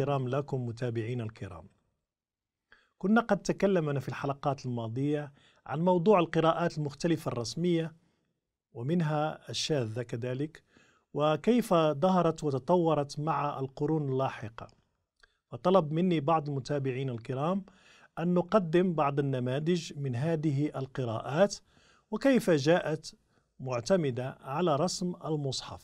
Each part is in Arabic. الاحترام لكم متابعين الكرام. كنا قد تكلمنا في الحلقات الماضية عن موضوع القراءات المختلفة الرسمية ومنها الشاذة كذلك، وكيف ظهرت وتطورت مع القرون اللاحقة. وطلب مني بعض المتابعين الكرام أن نقدم بعض النماذج من هذه القراءات وكيف جاءت معتمدة على رسم المصحف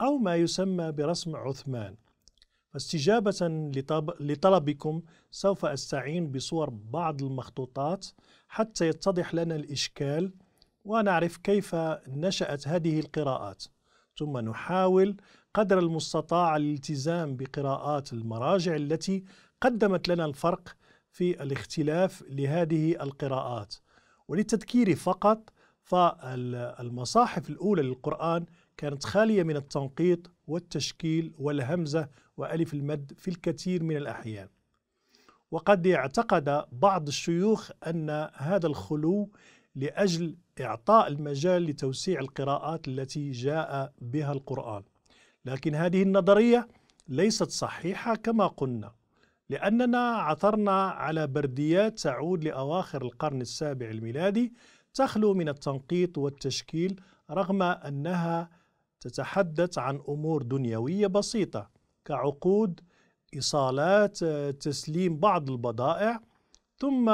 أو ما يسمى برسم عثمان. فاستجابة لطلبكم سوف أستعين بصور بعض المخطوطات حتى يتضح لنا الإشكال ونعرف كيف نشأت هذه القراءات، ثم نحاول قدر المستطاع الالتزام بقراءات المراجع التي قدمت لنا الفرق في الاختلاف لهذه القراءات. وللتذكير فقط، فالمصاحف الأولى للقرآن كانت خالية من التنقيط والتشكيل والهمزة وألف المد في الكثير من الأحيان، وقد اعتقد بعض الشيوخ أن هذا الخلو لأجل إعطاء المجال لتوسيع القراءات التي جاء بها القرآن، لكن هذه النظرية ليست صحيحة كما قلنا، لأننا عثرنا على برديات تعود لأواخر القرن السابع الميلادي تخلو من التنقيط والتشكيل، رغم أنها تتحدث عن أمور دنيوية بسيطة كعقود، إيصالات، تسليم بعض البضائع. ثم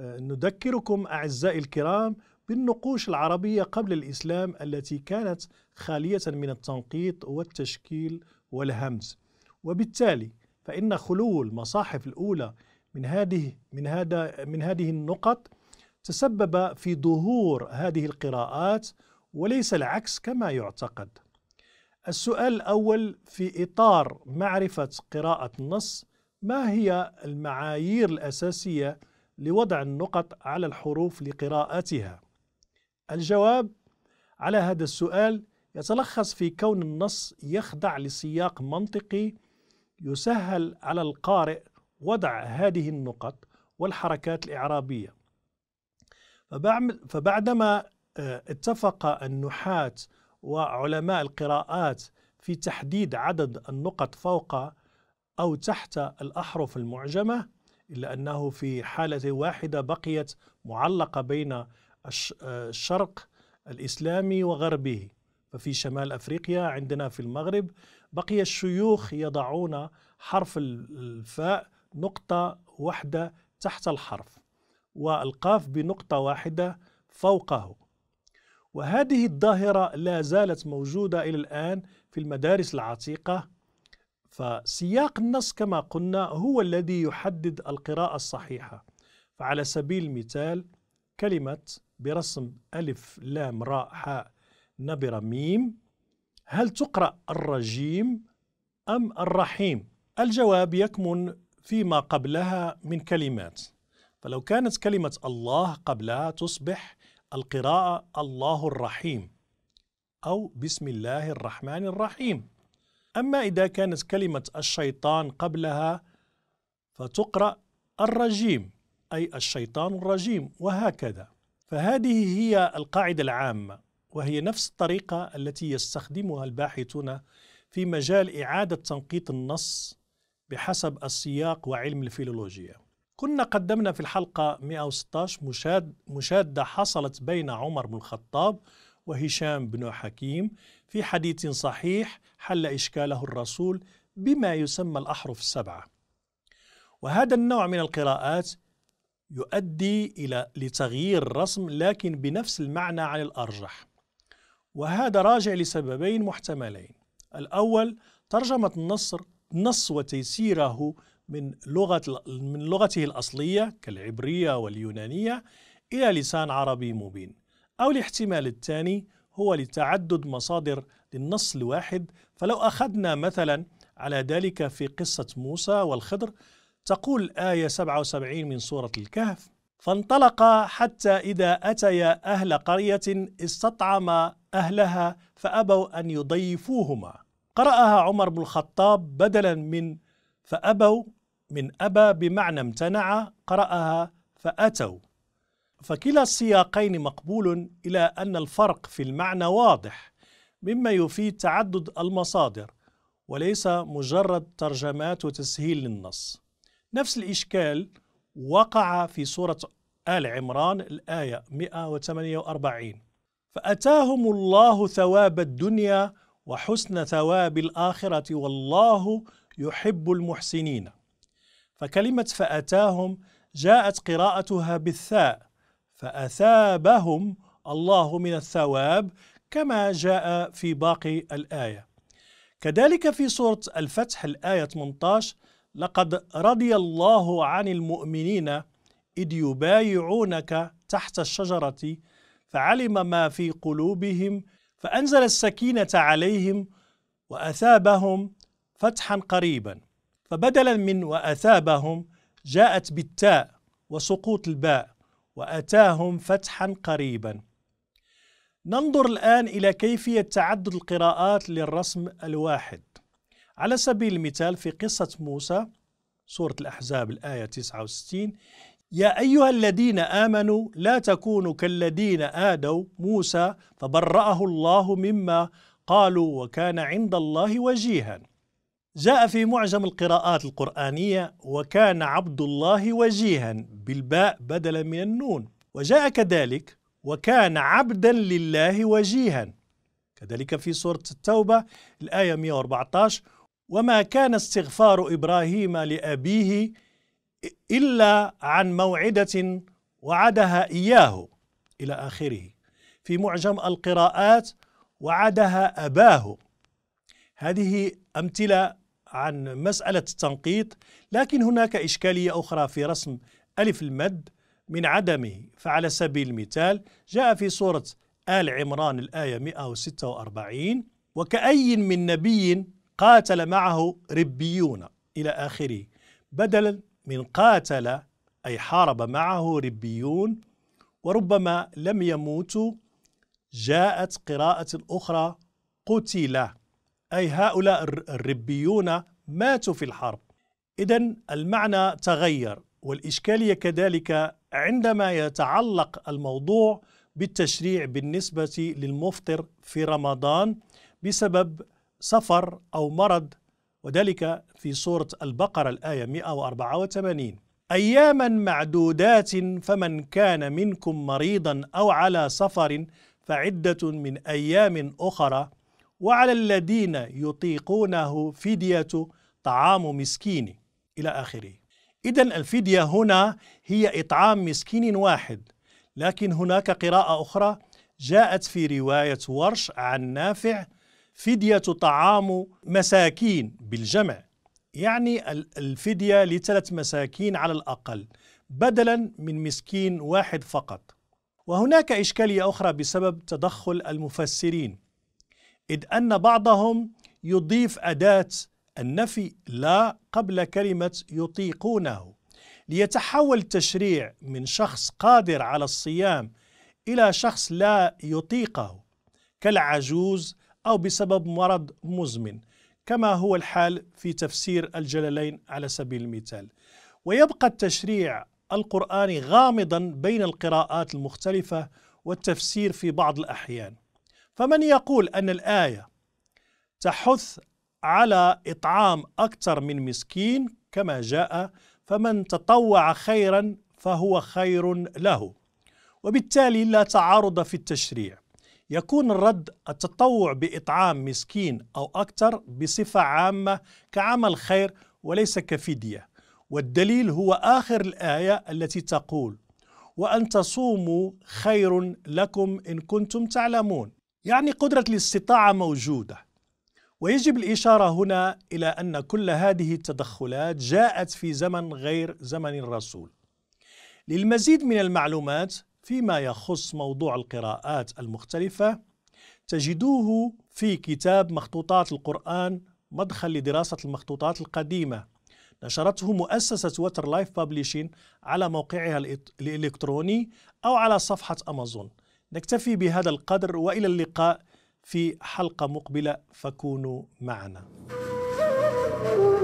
نذكركم أعزائي الكرام بالنقوش العربية قبل الإسلام التي كانت خالية من التنقيط والتشكيل والهمز، وبالتالي فإن خلو المصاحف الأولى من هذه النقط تسبب في ظهور هذه القراءات وليس العكس كما يعتقد. السؤال الأول، في إطار معرفة قراءة النص، ما هي المعايير الأساسية لوضع النقط على الحروف لقراءتها؟ الجواب على هذا السؤال يتلخص في كون النص يخضع لسياق منطقي يسهل على القارئ وضع هذه النقط والحركات الإعرابية. فبعدما اتفق النحاة وعلماء القراءات في تحديد عدد النقط فوق أو تحت الأحرف المعجمة، إلا أنه في حالة واحدة بقيت معلقة بين الشرق الإسلامي وغربه، ففي شمال أفريقيا عندنا في المغرب بقي الشيوخ يضعون حرف الفاء نقطة واحدة تحت الحرف والقاف بنقطة واحدة فوقه، وهذه الظاهرة لا زالت موجودة إلى الآن في المدارس العتيقة. فسياق النص كما قلنا هو الذي يحدد القراءة الصحيحة. فعلى سبيل المثال كلمة برسم ألف لام راء حاء نبرة ميم، هل تقرأ الرجيم أم الرحيم؟ الجواب يكمن فيما قبلها من كلمات، فلو كانت كلمة الله قبلها تصبح القراءة الله الرحيم أو بسم الله الرحمن الرحيم. أما إذا كانت كلمة الشيطان قبلها فتقرأ الرجيم أي الشيطان الرجيم، وهكذا. فهذه هي القاعدة العامة، وهي نفس الطريقة التي يستخدمها الباحثون في مجال إعادة تنقيط النص بحسب السياق وعلم الفيلولوجيا. كنا قدمنا في الحلقة 116 مشادة حصلت بين عمر بن الخطاب وهشام بن حكيم في حديث صحيح حل إشكاله الرسول بما يسمى الأحرف السبعة. وهذا النوع من القراءات يؤدي لتغيير الرسم لكن بنفس المعنى عن الأرجح، وهذا راجع لسببين محتملين. الأول، ترجمة النص وتيسيره من لغته الأصلية كالعبرية واليونانية إلى لسان عربي مبين، أو الاحتمال الثاني هو لتعدد مصادر للنص الواحد. فلو أخذنا مثلا على ذلك في قصة موسى والخضر، تقول آية 77 من سورة الكهف: فانطلق حتى إذا أتيا أهل قرية استطعما أهلها فأبوا أن يضيفوهما. قرأها عمر بن الخطاب بدلا من فأبوا من أبى بمعنى امتنع، قرأها فأتوا. فكلا السياقين مقبول، إلى أن الفرق في المعنى واضح مما يفيد تعدد المصادر، وليس مجرد ترجمات وتسهيل للنص. نفس الإشكال وقع في سورة آل عمران الآية 148، فأتاهم الله ثواب الدنيا وحسن ثواب الآخرة والله يحب المحسنين. فكلمة فأتاهم جاءت قراءتها بالثاء، فأثابهم الله من الثواب كما جاء في باقي الآية. كذلك في سورة الفتح الآية 18، لقد رضي الله عن المؤمنين إذ يبايعونك تحت الشجرة فعلم ما في قلوبهم فأنزل السكينة عليهم وأثابهم فتحا قريبا. فبدلا من وأثابهم جاءت بالتاء وسقوط الباء، وأتاهم فتحا قريبا. ننظر الآن إلى كيفية تعدد القراءات للرسم الواحد. على سبيل المثال في قصة موسى سورة الأحزاب الآية 69، يا أيها الذين آمنوا لا تكونوا كالذين آدوا موسى فبرأه الله مما قالوا وكان عند الله وجيها. جاء في معجم القراءات القرآنية وكان عبد الله وجيها بالباء بدلا من النون، وجاء كذلك وكان عبدا لله وجيها، كذلك في سورة التوبة الآية 114، وما كان استغفار إبراهيم لأبيه إلا عن موعدة وعدها إياه إلى آخره. في معجم القراءات وعدها أباه. هذه أمثلة عن مسألة التنقيط، لكن هناك إشكالية أخرى في رسم ألف المد من عدمه. فعلى سبيل المثال جاء في سورة آل عمران الآية 146، وكأي من نبي قاتل معه ربيون إلى آخره، بدلا من قاتل أي حارب معه ربيون، وربما لم يموتوا جاءت قراءة أخرى قتل، أي هؤلاء الربيون ماتوا في الحرب. إذن المعنى تغير، والإشكالية كذلك عندما يتعلق الموضوع بالتشريع بالنسبة للمفطر في رمضان بسبب سفر أو مرض، وذلك في سورة البقرة الآية 184، أياما معدودات فمن كان منكم مريضا أو على سفر فعدة من أيام أخرى وعلى الذين يطيقونه فدية طعام مسكين إلى آخره. إذن الفدية هنا هي إطعام مسكين واحد، لكن هناك قراءة أخرى جاءت في رواية ورش عن نافع فدية طعام مساكين بالجمع، يعني الفدية لثلاث مساكين على الأقل بدلا من مسكين واحد فقط. وهناك إشكالية أخرى بسبب تدخل المفسرين، إذ أن بعضهم يضيف أداة النفي لا قبل كلمة يطيقونه، ليتحول التشريع من شخص قادر على الصيام إلى شخص لا يطيقه كالعجوز أو بسبب مرض مزمن، كما هو الحال في تفسير الجلالين على سبيل المثال. ويبقى التشريع القرآني غامضا بين القراءات المختلفة والتفسير في بعض الأحيان. فمن يقول أن الآية تحث على إطعام أكثر من مسكين كما جاء، فمن تطوع خيرا فهو خير له، وبالتالي لا تعارض في التشريع، يكون الرد التطوع بإطعام مسكين أو أكثر بصفة عامة كعمل خير وليس كفدية. والدليل هو آخر الآية التي تقول وأن تصوموا خير لكم إن كنتم تعلمون، يعني قدرة الاستطاعة موجودة. ويجب الإشارة هنا إلى أن كل هذه التدخلات جاءت في زمن غير زمن الرسول. للمزيد من المعلومات فيما يخص موضوع القراءات المختلفة تجدوه في كتاب مخطوطات القرآن مدخل لدراسة المخطوطات القديمة، نشرته مؤسسة واتر لايف بابليشين على موقعها الإلكتروني أو على صفحة أمازون. نكتفي بهذا القدر، وإلى اللقاء في حلقة مقبلة، فكونوا معنا.